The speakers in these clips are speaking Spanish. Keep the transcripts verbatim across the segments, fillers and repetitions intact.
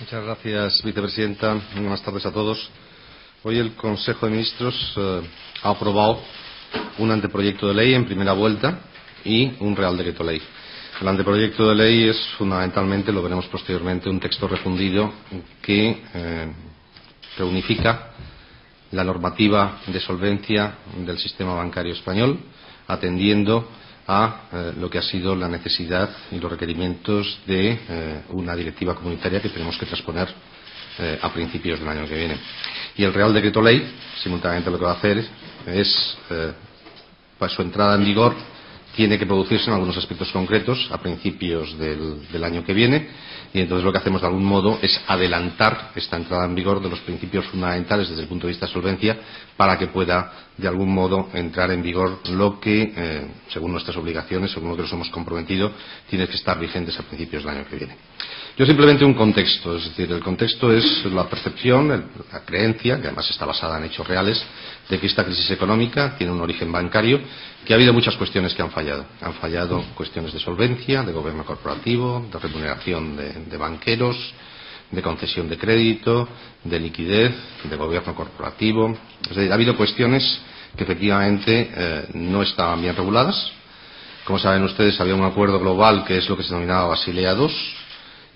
Muchas gracias, vicepresidenta. Buenas tardes a todos. Hoy el Consejo de Ministros eh, ha aprobado un anteproyecto de ley en primera vuelta y un Real Decreto Ley. El anteproyecto de ley es fundamentalmente, lo veremos posteriormente, un texto refundido que eh, reunifica la normativa de solvencia del sistema bancario español, atendiendo a eh, lo que ha sido la necesidad y los requerimientos de eh, una directiva comunitaria que tenemos que transponer eh, a principios del año que viene. Y el Real Decreto Ley, simultáneamente, lo que va a hacer es, eh, para su entrada en vigor, tiene que producirse en algunos aspectos concretos a principios del, del año que viene, y entonces lo que hacemos de algún modo es adelantar esta entrada en vigor de los principios fundamentales desde el punto de vista de solvencia para que pueda de algún modo entrar en vigor lo que, eh, según nuestras obligaciones, según lo que nos hemos comprometido, tiene que estar vigentes a principios del año que viene. Yo simplemente un contexto, es decir, el contexto es la percepción, el, la creencia, que además está basada en hechos reales, de que esta crisis económica tiene un origen bancario, que ha habido muchas cuestiones que han fallado. Han fallado cuestiones de solvencia, de gobierno corporativo, de remuneración de, de banqueros, de concesión de crédito, de liquidez, de gobierno corporativo. Es decir, ha habido cuestiones que efectivamente eh, no estaban bien reguladas. Como saben ustedes, había un acuerdo global que es lo que se denominaba Basilea dos.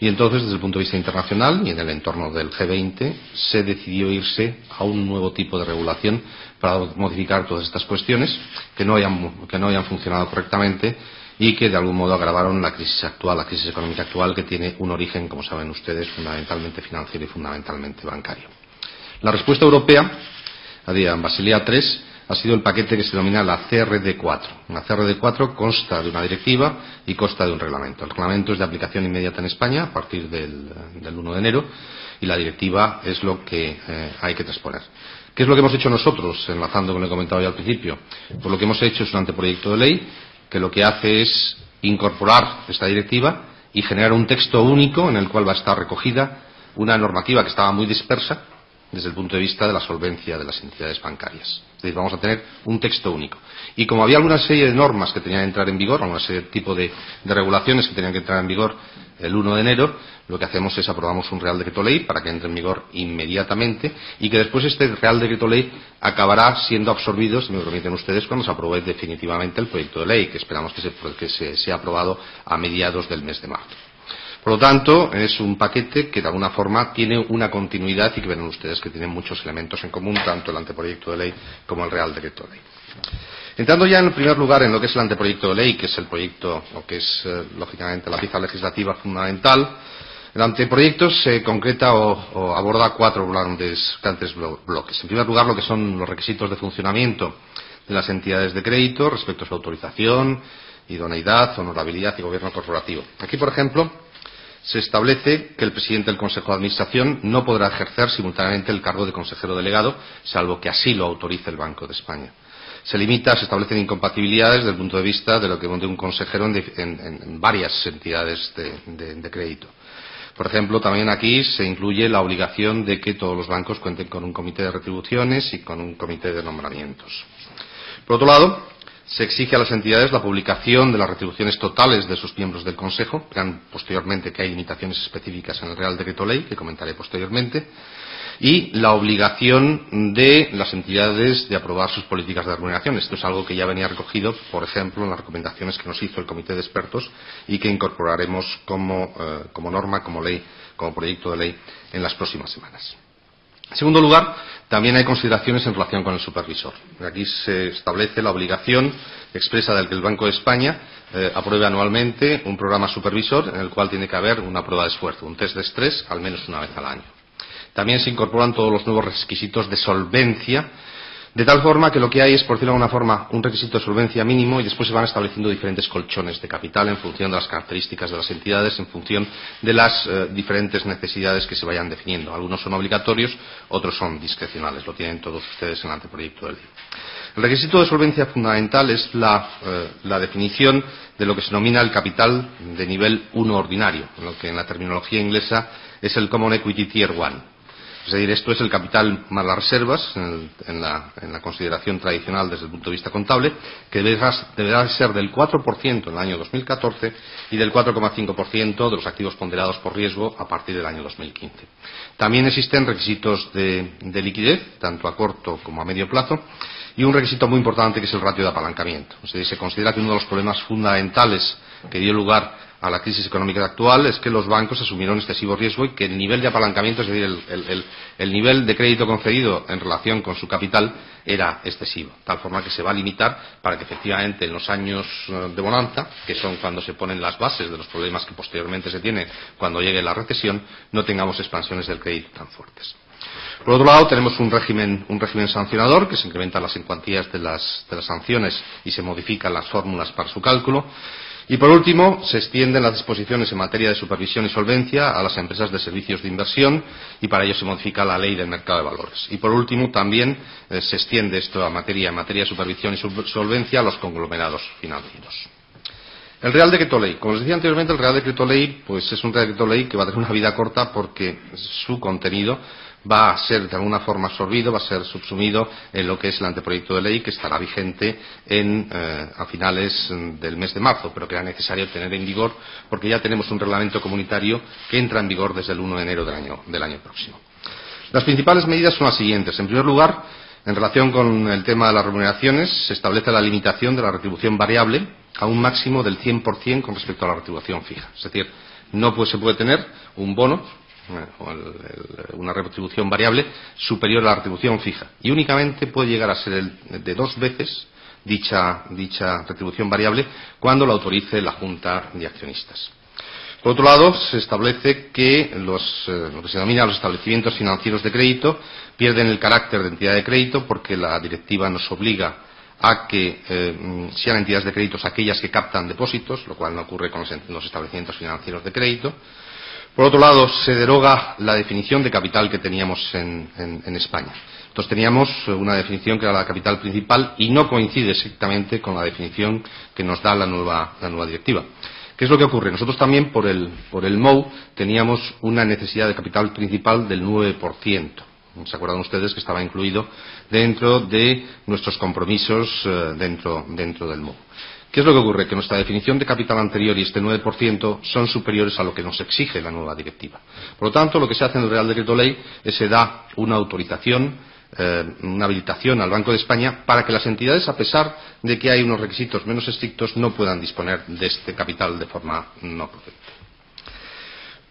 Y entonces, desde el punto de vista internacional y en el entorno del G veinte, se decidió irse a un nuevo tipo de regulación para modificar todas estas cuestiones que no hayan, que no hayan funcionado correctamente y que de algún modo agravaron la crisis actual, la crisis económica actual, que tiene un origen, como saben ustedes, fundamentalmente financiero y fundamentalmente bancario. La respuesta europea, en Basilea tres, ha sido el paquete que se denomina la C R D cuatro. La C R D cuatro consta de una directiva y consta de un reglamento. El reglamento es de aplicación inmediata en España a partir del, del uno de enero, y la directiva es lo que eh, hay que transponer. ¿Qué es lo que hemos hecho nosotros, enlazando con lo que he comentado ya al principio? Pues lo que hemos hecho es un anteproyecto de ley que lo que hace es incorporar esta directiva y generar un texto único en el cual va a estar recogida una normativa que estaba muy dispersa desde el punto de vista de la solvencia de las entidades bancarias. Es decir, vamos a tener un texto único. Y como había alguna serie de normas que tenían que entrar en vigor, alguna serie de tipo de, de regulaciones que tenían que entrar en vigor el uno de enero, lo que hacemos es aprobamos un Real Decreto Ley para que entre en vigor inmediatamente y que después este Real Decreto Ley acabará siendo absorbido, si me permiten ustedes, cuando se apruebe definitivamente el proyecto de ley, que esperamos que se, que se sea aprobado a mediados del mes de marzo. Por lo tanto, es un paquete que de alguna forma tiene una continuidad y que verán ustedes que tienen muchos elementos en común, tanto el anteproyecto de ley como el Real Decreto de Ley. Entrando ya en primer lugar en lo que es el anteproyecto de ley, que es el proyecto, o que es eh, lógicamente la pieza legislativa fundamental, el anteproyecto se concreta o, o aborda cuatro grandes, grandes bloques. En primer lugar, lo que son los requisitos de funcionamiento de las entidades de crédito respecto a su autorización, idoneidad, honorabilidad y gobierno corporativo. Aquí, por ejemplo, se establece que el presidente del Consejo de Administración no podrá ejercer simultáneamente el cargo de consejero delegado, salvo que así lo autorice el Banco de España. Se limita, se establecen incompatibilidades desde el punto de vista de lo que monte un consejero en, en, en varias entidades de, de, de crédito. Por ejemplo, también aquí se incluye la obligación de que todos los bancos cuenten con un comité de retribuciones y con un comité de nombramientos. Por otro lado, se exige a las entidades la publicación de las retribuciones totales de sus miembros del Consejo. Verán posteriormente que hay limitaciones específicas en el Real Decreto Ley, que comentaré posteriormente, y la obligación de las entidades de aprobar sus políticas de remuneración. Esto es algo que ya venía recogido, por ejemplo, en las recomendaciones que nos hizo el Comité de Expertos y que incorporaremos como, eh, como norma, como ley, como proyecto de ley en las próximas semanas. En segundo lugar, también hay consideraciones en relación con el supervisor. Aquí se establece la obligación expresa de que el Banco de España eh, apruebe anualmente un programa supervisor en el cual tiene que haber una prueba de esfuerzo, un test de estrés, al menos una vez al año. También se incorporan todos los nuevos requisitos de solvencia, de tal forma que lo que hay es, por decirlo de alguna forma, un requisito de solvencia mínimo y después se van estableciendo diferentes colchones de capital en función de las características de las entidades, en función de las eh, diferentes necesidades que se vayan definiendo. Algunos son obligatorios, otros son discrecionales. Lo tienen todos ustedes en el anteproyecto de ley. El requisito de solvencia fundamental es la, eh, la definición de lo que se denomina el capital de nivel uno ordinario, lo que en la terminología inglesa es el Common Equity Tier uno. Es decir, esto es el capital más las reservas en, el, en, la, en la consideración tradicional desde el punto de vista contable, que deberá, deberá ser del cuatro por ciento en el año dos mil catorce y del cuatro coma cinco por ciento de los activos ponderados por riesgo a partir del año dos mil quince. También existen requisitos de, de liquidez, tanto a corto como a medio plazo, y un requisito muy importante que es el ratio de apalancamiento. Es decir, se considera que uno de los problemas fundamentales que dio lugar a la crisis económica actual es que los bancos asumieron excesivo riesgo y que el nivel de apalancamiento, es decir, el, el, el, el nivel de crédito concedido en relación con su capital era excesivo, tal forma que se va a limitar para que efectivamente en los años de bonanza, que son cuando se ponen las bases de los problemas que posteriormente se tienen cuando llegue la recesión, no tengamos expansiones del crédito tan fuertes. Por otro lado, tenemos un régimen, un régimen sancionador, que se incrementan las cuantías de las, de las sanciones y se modifican las fórmulas para su cálculo. Y por último, se extienden las disposiciones en materia de supervisión y solvencia a las empresas de servicios de inversión y para ello se modifica la ley del mercado de valores. Y por último, también eh, se extiende esto a materia, en materia de supervisión y solvencia a los conglomerados financieros. El Real Decreto Ley. Como les decía anteriormente, el Real Decreto Ley pues es un Real Decreto Ley que va a tener una vida corta porque su contenido va a ser de alguna forma absorbido, va a ser subsumido en lo que es el anteproyecto de ley que estará vigente en, eh, a finales del mes de marzo, pero que era necesario tener en vigor porque ya tenemos un reglamento comunitario que entra en vigor desde el uno de enero del año, del año próximo. Las principales medidas son las siguientes. En primer lugar, en relación con el tema de las remuneraciones, se establece la limitación de la retribución variable a un máximo del cien por ciento con respecto a la retribución fija. Es decir, no pues, se puede tener un bono o el, el, una retribución variable superior a la retribución fija y únicamente puede llegar a ser el, de dos veces dicha, dicha retribución variable cuando la autorice la Junta de Accionistas. Por otro lado, se establece que los, eh, lo que se denomina los establecimientos financieros de crédito pierden el carácter de entidad de crédito porque la directiva nos obliga a que eh, sean entidades de créditos aquellas que captan depósitos, lo cual no ocurre con los, los establecimientos financieros de crédito. Por otro lado, se deroga la definición de capital que teníamos en, en, en España. Entonces teníamos una definición que era la capital principal y no coincide exactamente con la definición que nos da la nueva, la nueva directiva. ¿Qué es lo que ocurre? Nosotros también por el, por el M O U teníamos una necesidad de capital principal del nueve por ciento. ¿Se acuerdan ustedes que estaba incluido dentro de nuestros compromisos eh, dentro, dentro del M O U? ¿Qué es lo que ocurre? Que nuestra definición de capital anterior y este nueve por ciento son superiores a lo que nos exige la nueva directiva. Por lo tanto, lo que se hace en el Real Decreto Ley es se da una autorización, eh, una habilitación al Banco de España para que las entidades, a pesar de que hay unos requisitos menos estrictos, no puedan disponer de este capital de forma no procedente.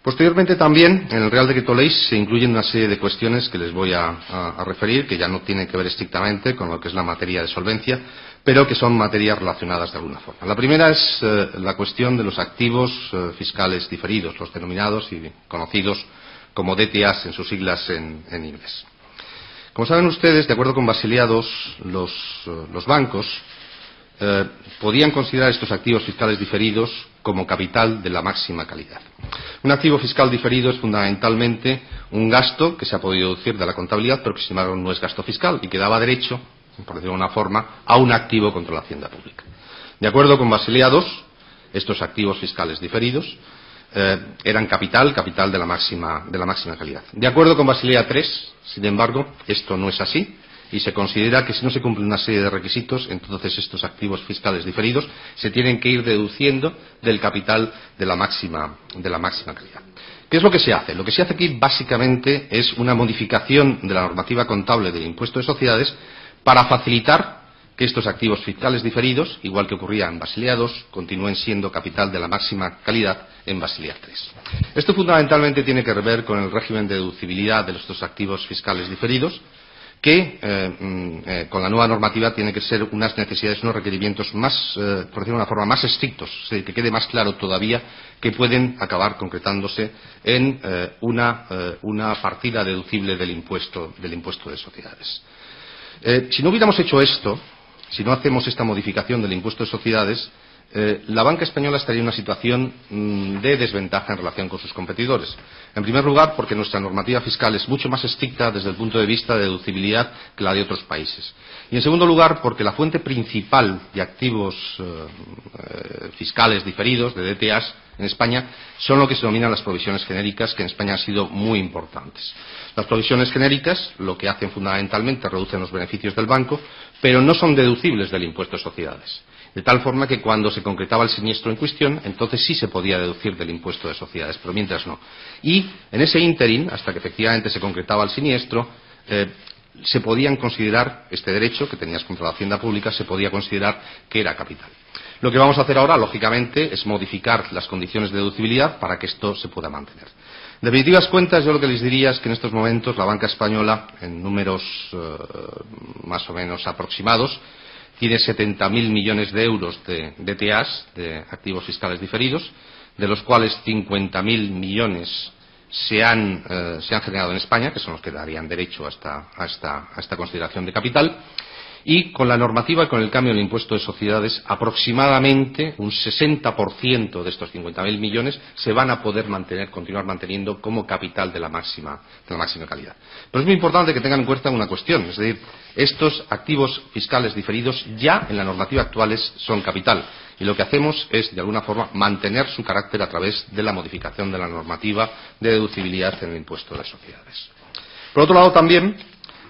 Posteriormente también en el Real Decreto Ley se incluyen una serie de cuestiones que les voy a, a, a referir, que ya no tienen que ver estrictamente con lo que es la materia de solvencia, pero que son materias relacionadas de alguna forma. La primera es eh, la cuestión de los activos eh, fiscales diferidos, los denominados y conocidos como D T As en sus siglas en, en inglés. Como saben ustedes, de acuerdo con Basilea dos, los, eh, los bancos eh, podían considerar estos activos fiscales diferidos como capital de la máxima calidad. Un activo fiscal diferido es fundamentalmente un gasto que se ha podido deducir de la contabilidad, pero que sin embargo no es gasto fiscal y que daba derecho, por decirlo de una forma, a un activo contra la hacienda pública. De acuerdo con Basilea dos, estos activos fiscales diferidos eh, eran capital, capital de la máxima, de la máxima calidad. De acuerdo con Basilea tres, sin embargo, esto no es así y se considera que si no se cumplen una serie de requisitos, entonces estos activos fiscales diferidos se tienen que ir deduciendo del capital de la máxima, de la máxima calidad. ¿Qué es lo que se hace? Lo que se hace aquí básicamente es una modificación de la normativa contable del impuesto de sociedades para facilitar que estos activos fiscales diferidos, igual que ocurría en Basilea dos, continúen siendo capital de la máxima calidad en Basilea tres. Esto fundamentalmente tiene que ver con el régimen de deducibilidad de estos activos fiscales diferidos, que eh, eh, con la nueva normativa tiene que ser unas necesidades, unos requerimientos más, eh, por decirlo de una forma, más estrictos, es decir, que quede más claro todavía que pueden acabar concretándose en eh, una, eh, una partida deducible del impuesto, del impuesto de sociedades. Eh, si no hubiéramos hecho esto, si no hacemos esta modificación del impuesto de sociedades, eh, la banca española estaría en una situación mmm, de desventaja en relación con sus competidores. En primer lugar, porque nuestra normativa fiscal es mucho más estricta desde el punto de vista de deducibilidad que la de otros países. Y en segundo lugar, porque la fuente principal de activos eh, fiscales diferidos, de D T As, en España, son lo que se denominan las provisiones genéricas, que en España han sido muy importantes. Las provisiones genéricas lo que hacen fundamentalmente reducen los beneficios del banco, pero no son deducibles del impuesto de sociedades. De tal forma que cuando se concretaba el siniestro en cuestión, entonces sí se podía deducir del impuesto de sociedades, pero mientras no. Y en ese ínterin, hasta que efectivamente se concretaba el siniestro, eh, se podían considerar este derecho que tenías contra la hacienda pública, se podía considerar que era capital. Lo que vamos a hacer ahora, lógicamente, es modificar las condiciones de deducibilidad para que esto se pueda mantener. En definitivas cuentas, yo lo que les diría es que en estos momentos la banca española, en números eh, más o menos aproximados, tiene setenta mil millones de euros de D T As, de activos fiscales diferidos, de los cuales cincuenta mil millones se han, eh, se han generado en España, que son los que darían derecho a esta, a esta, a esta consideración de capital. Y con la normativa y con el cambio del impuesto de sociedades, aproximadamente un sesenta por ciento de estos cincuenta mil millones se van a poder mantener, continuar manteniendo como capital de la máxima, de la máxima calidad. Pero es muy importante que tengan en cuenta una cuestión, es decir, estos activos fiscales diferidos ya en la normativa actual son capital. Y lo que hacemos es, de alguna forma, mantener su carácter a través de la modificación de la normativa de deducibilidad en el impuesto de las sociedades. Por otro lado, también,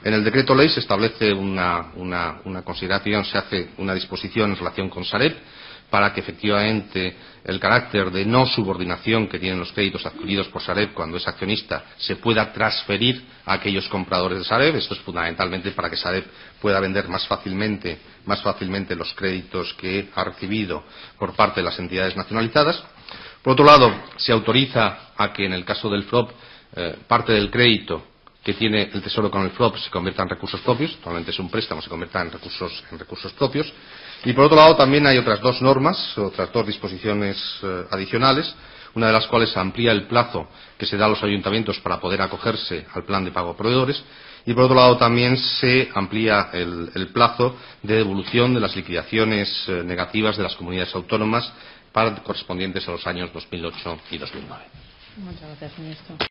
en el decreto ley se establece una, una, una consideración, se hace una disposición en relación con Sareb para que efectivamente el carácter de no subordinación que tienen los créditos adquiridos por Sareb cuando es accionista se pueda transferir a aquellos compradores de Sareb. Esto es fundamentalmente para que Sareb pueda vender más fácilmente, más fácilmente los créditos que ha recibido por parte de las entidades nacionalizadas. Por otro lado, se autoriza a que en el caso del F R O B eh, parte del crédito que tiene el Tesoro con el F R O B se convierta en recursos propios, normalmente es un préstamo, se convierta en recursos, en recursos propios. Y por otro lado también hay otras dos normas, otras dos disposiciones eh, adicionales, una de las cuales amplía el plazo que se da a los ayuntamientos para poder acogerse al plan de pago a proveedores. Y por otro lado también se amplía el, el plazo de devolución de las liquidaciones eh, negativas de las comunidades autónomas para, correspondientes a los años dos mil ocho y dos mil nueve. Muchas gracias, ministro.